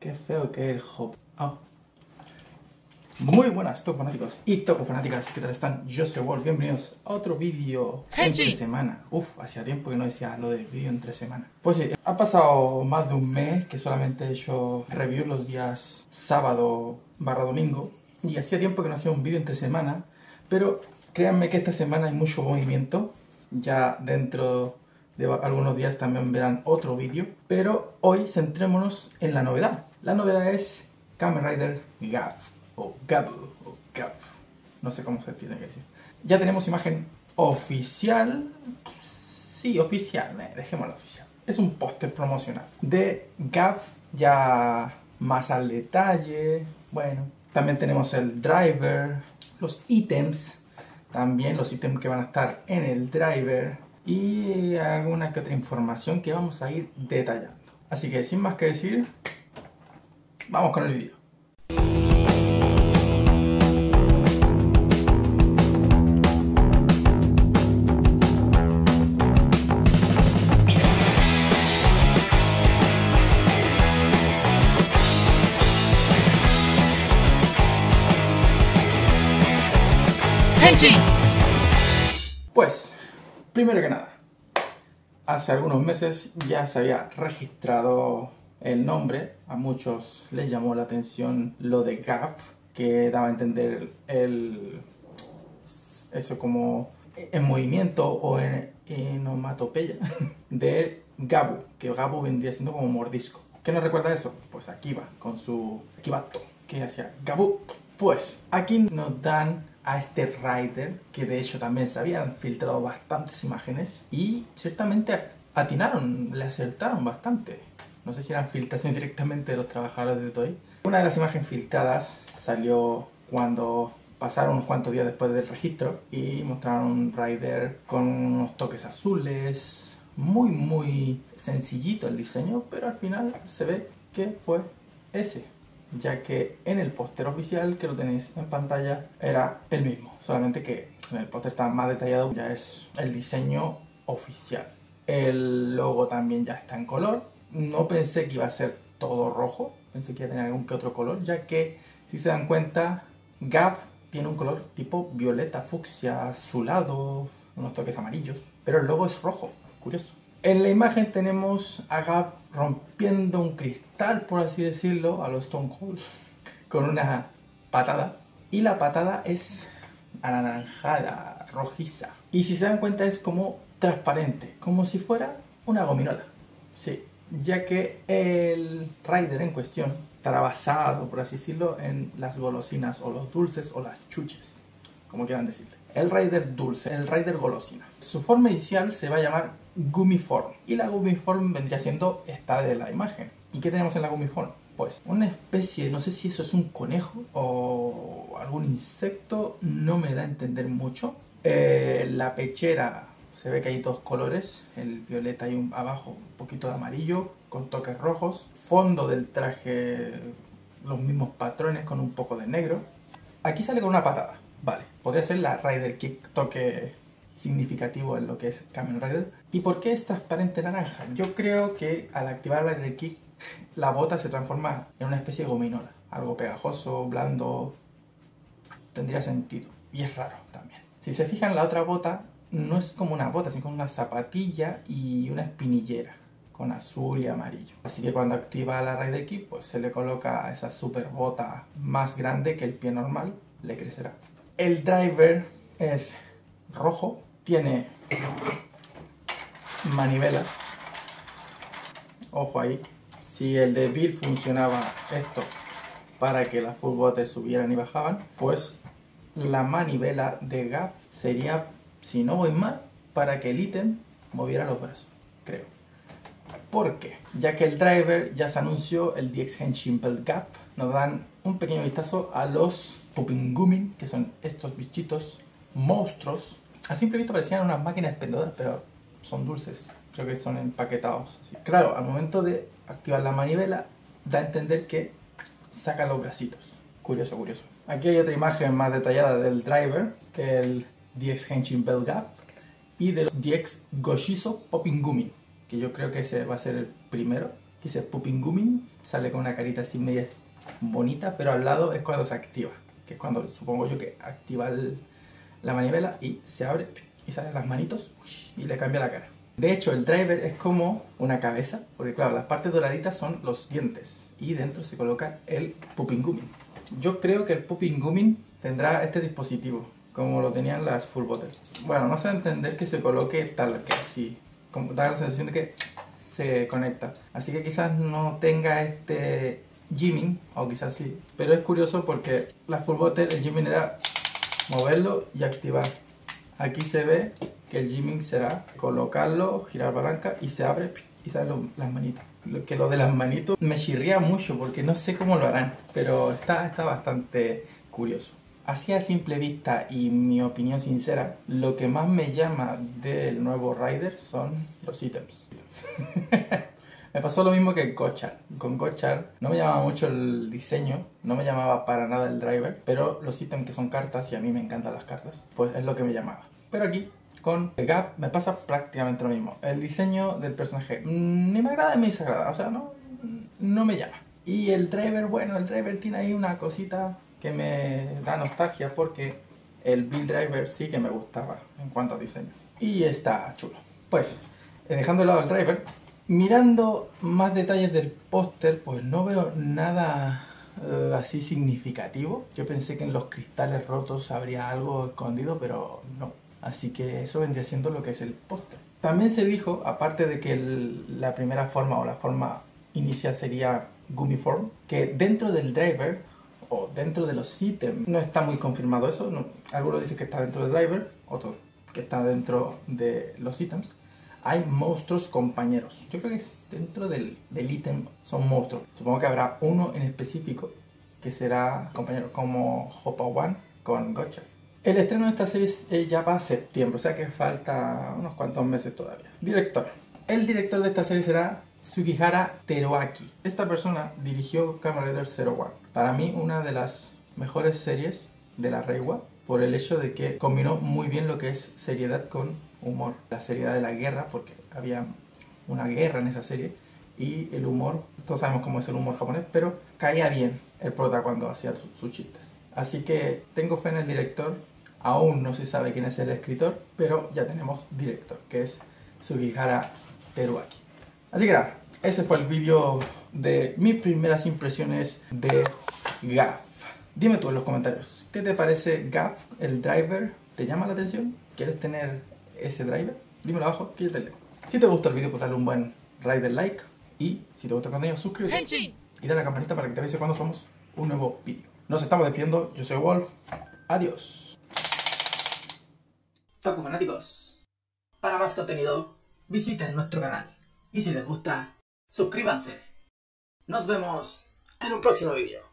Qué feo que el hop. Oh. Muy buenas, top fanáticos y topo fanáticas, ¿qué tal están? Yo soy Wolf, bienvenidos a otro vídeo entre semana. Uf, hacía tiempo que no decía lo del vídeo entre semana. Pues sí, ha pasado más de un mes que solamente he hecho review los días sábado barra domingo. Y hacía tiempo que no hacía un vídeo entre semana. Pero créanme que esta semana hay mucho movimiento. Ya dentro de algunos días también verán otro vídeo. Pero hoy centrémonos en la novedad. La novedad es Kamen Rider Gavv. O Gavv, no sé cómo se tiene que decir. Ya tenemos imagen oficial. Sí, oficial, dejémoslo oficial. Es un póster promocional de Gavv, ya más al detalle. Bueno, también tenemos el driver, los ítems, también los ítems que van a estar en el driver y alguna que otra información que vamos a ir detallando. Así que sin más que decir, vamos con el video. Pues, primero que nada, hace algunos meses ya se había registrado el nombre. A muchos les llamó la atención lo de Gavv, que daba a entender eso como en movimiento o en onomatopeya de Gavv, que Gavv vendría siendo como mordisco. ¿Qué nos recuerda eso? Pues Akiba, con su Akibato, que hacía Gavv. Pues aquí nos dan a este rider, que de hecho también se habían filtrado bastantes imágenes y ciertamente atinaron, le acertaron bastante. No sé si eran filtraciones directamente de los trabajadores de Toei. Una de las imágenes filtradas salió cuando pasaron unos cuantos días después del registro y mostraron un rider con unos toques azules, muy sencillito el diseño, pero al final se ve que fue ese, ya que en el póster oficial, que lo tenéis en pantalla, era el mismo, solamente que en el póster está más detallado, ya es el diseño oficial. El logo también ya está en color. No pensé que iba a ser todo rojo, pensé que iba a tener algún que otro color, ya que, si se dan cuenta, Gavv tiene un color tipo violeta, fucsia, azulado, unos toques amarillos, pero el logo es rojo, curioso. En la imagen tenemos a Gavv rompiendo un cristal, por así decirlo, a los Stone Cold, con una patada. Y la patada es anaranjada, rojiza. Y si se dan cuenta es como transparente, como si fuera una gominola. Sí, ya que el rider en cuestión estará basado, por así decirlo, en las golosinas o los dulces o las chuches, como quieran decirle. El rider dulce, el rider golosina. Su forma inicial se va a llamar Gummy Form, y la Gummy Form vendría siendo esta de la imagen. ¿Y qué tenemos en la Gummy Form? Pues una especie, no sé si eso es un conejo o algún insecto, no me da a entender mucho. La pechera, se ve que hay dos colores, el violeta y abajo un poquito de amarillo con toques rojos. Fondo del traje, los mismos patrones con un poco de negro. Aquí sale con una patada, vale, podría ser la Rider Kick, toque significativo en lo que es Kamen Rider. ¿Y por qué es transparente naranja? Yo creo que al activar la Rider Kick, la bota se transforma en una especie de gominola, algo pegajoso, blando, tendría sentido. Y es raro también. Si se fijan, la otra bota no es como una bota, sino como una zapatilla y una espinillera con azul y amarillo. Así que cuando activa la Rider Kick, pues se le coloca esa super bota más grande que el pie normal, le crecerá. El driver es rojo, tiene manivela, ojo ahí. Si el de Bill funcionaba esto para que las full water subieran y bajaban, pues la manivela de Gavv sería, si no voy mal, para que el ítem moviera los brazos, creo. ¿Por qué? Ya que el driver ya se anunció, el DX Henshin Belt Gavv, nos dan un pequeño vistazo a los Pupingumin, que son estos bichitos monstruos. A simple vista parecían unas máquinas expendedoras, pero son dulces, creo que son empaquetados así. Claro, al momento de activar la manivela da a entender que saca los bracitos. Curioso, curioso. Aquí hay otra imagen más detallada del driver, el DX Henshin Belt Gavv, y del DX Goshizo Pupingumin, que yo creo que ese va a ser el primero. que dice Pupingumin, sale con una carita así media bonita, pero al lado es cuando se activa, que es cuando supongo yo que activa la manivela y se abre y salen las manitos y le cambia la cara. De hecho, el driver es como una cabeza, porque claro, las partes doraditas son los dientes y dentro se coloca el Pupingumin. Yo creo que el Pupingumin tendrá este dispositivo, como lo tenían las Full Bottle. Bueno, no sé entender que se coloque tal que así, como da la sensación de que se conecta. Así que quizás no tenga este Jimin, o quizás sí. Pero es curioso porque las Full Bottle, el Jimin era moverlo y activar. Aquí se ve que el Jimin será colocarlo, girar palanca y se abre y salen las manitas. Lo de las manitos me chirría mucho porque no sé cómo lo harán, pero está bastante curioso. Así a simple vista y mi opinión sincera, lo que más me llama del nuevo Rider son los ítems. Me pasó lo mismo que Gotchard. Con Gotchard no me llamaba mucho el diseño, no me llamaba para nada el driver, pero los ítems que son cartas, y a mí me encantan las cartas, pues es lo que me llamaba. Pero aquí, con Gavv, me pasa prácticamente lo mismo. El diseño del personaje ni me agrada ni me desagrada, o sea, no me llama. Y el driver, bueno, el driver tiene ahí una cosita que me da nostalgia porque el Build Driver sí que me gustaba en cuanto a diseño. Y está chulo. Pues, dejando de lado el driver, mirando más detalles del póster, pues no veo nada así significativo. Yo pensé que en los cristales rotos habría algo escondido, pero no. Así que eso vendría siendo lo que es el póster. También se dijo, aparte de que la primera forma o la forma inicial sería Gummy Form, que dentro del driver o dentro de los ítems, no está muy confirmado eso, no. Algunos dicen que está dentro del driver, otros que está dentro de los ítems, hay monstruos compañeros. Yo creo que es dentro del ítem son monstruos. Supongo que habrá uno en específico que será compañero, como Hopa One con Gotchard. El estreno de esta serie ya va a septiembre, o sea que falta unos cuantos meses todavía. Director. El director de esta serie será Sugihara Teruaki. Esta persona dirigió Kamen Rider Zero One. Para mí, una de las mejores series de la reiwa, por el hecho de que combinó muy bien lo que es seriedad con humor. La seriedad de la guerra, porque había una guerra en esa serie, y el humor, todos sabemos cómo es el humor japonés, pero caía bien el prota cuando hacía sus chistes. Así que tengo fe en el director. Aún no se sabe quién es el escritor, pero ya tenemos director, que es Sugihara Teruaki. Así que nada, ese fue el vídeo de mis primeras impresiones de Gavv. Dime tú en los comentarios, ¿qué te parece Gavv, el driver? ¿Te llama la atención? ¿Quieres tener ese driver? Dímelo abajo que yo te leo. Si te gustó el vídeo, pues dale un buen rider like. Y si te gusta el contenido, suscríbete Henshin. Y dale a la campanita para que te avise cuando somos un nuevo vídeo. Nos estamos despidiendo, yo soy Wolf. Adiós. Toco fanáticos. Para más contenido, visiten nuestro canal. Y si les gusta, suscríbanse. Nos vemos en un próximo video.